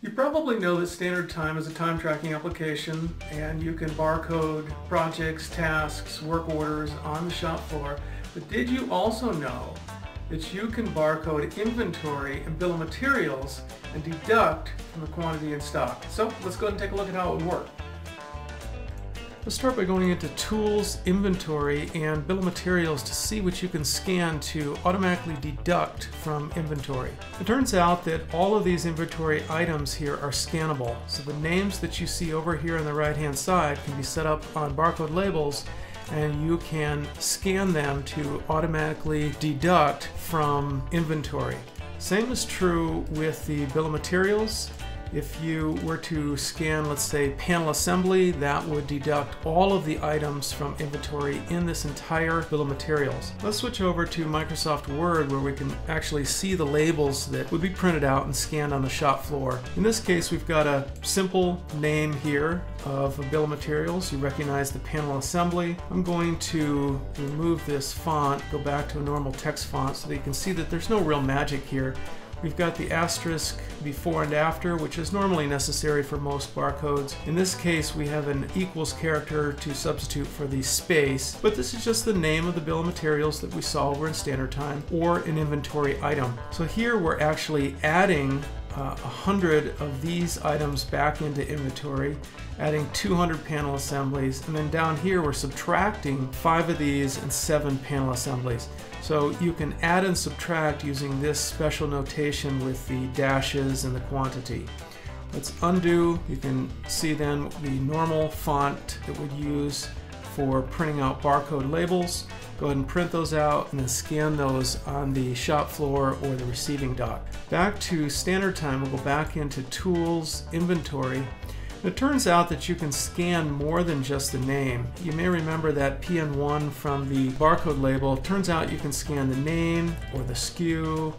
You probably know that Standard Time is a time tracking application, and you can barcode projects, tasks, work orders on the shop floor. But did you also know that you can barcode inventory and bill of materials and deduct from the quantity in stock? So let's go ahead and take a look at how it would work. Let's start by going into Tools, Inventory, and Bill of Materials to see what you can scan to automatically deduct from inventory. It turns out that all of these inventory items here are scannable, so the names that you see over here on the right-hand side can be set up on barcode labels, and you can scan them to automatically deduct from inventory. Same is true with the Bill of Materials. If you were to scan, let's say, panel assembly, that would deduct all of the items from inventory in this entire bill of materials. Let's switch over to Microsoft Word, where we can actually see the labels that would be printed out and scanned on the shop floor. In this case, we've got a simple name here of a bill of materials. You recognize the panel assembly. I'm going to remove this font, go back to a normal text font so that you can see that there's no real magic here. We've got the asterisk before and after, which is normally necessary for most barcodes. In this case, we have an equals character to substitute for the space, but this is just the name of the bill of materials that we saw over in Standard Time, or an inventory item. So here we're actually adding 100 of these items back into inventory, adding 200 panel assemblies, and then down here we're subtracting 5 of these and 7 panel assemblies. So you can add and subtract using this special notation with the dashes and the quantity. Let's undo. You can see then the normal font that we'd use for printing out barcode labels. Go ahead and print those out and then scan those on the shop floor or the receiving dock. Back to Standard Time, we'll go back into Tools, Inventory. It turns out that you can scan more than just the name. You may remember that PN1 from the barcode label. It turns out you can scan the name or the SKU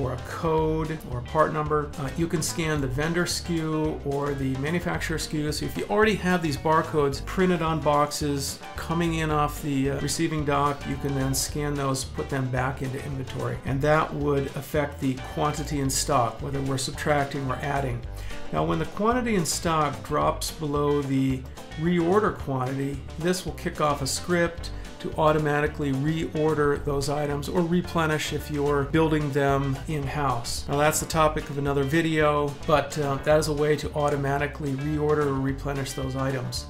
or a code or a part number. You can scan the vendor SKU or the manufacturer SKU. So if you already have these barcodes printed on boxes coming in off the receiving dock, you can then scan those, put them back into inventory. And that would affect the quantity in stock, whether we're subtracting or adding. Now when the quantity in stock drops below the reorder quantity, this will kick off a script to automatically reorder those items or replenish if you're building them in-house. Now that's the topic of another video, but that is a way to automatically reorder or replenish those items.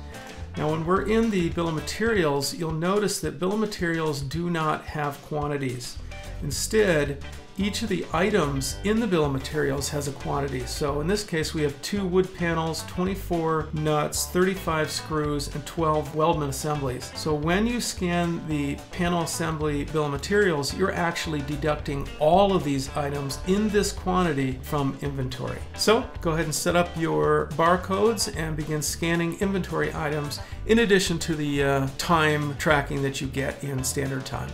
Now when we're in the bill of materials, you'll notice that bill of materials do not have quantities. Instead, each of the items in the bill of materials has a quantity. So in this case, we have 2 wood panels, 24 nuts, 35 screws, and 12 weldment assemblies. So when you scan the panel assembly bill of materials, you're actually deducting all of these items in this quantity from inventory. So go ahead and set up your barcodes and begin scanning inventory items in addition to the time tracking that you get in Standard Time.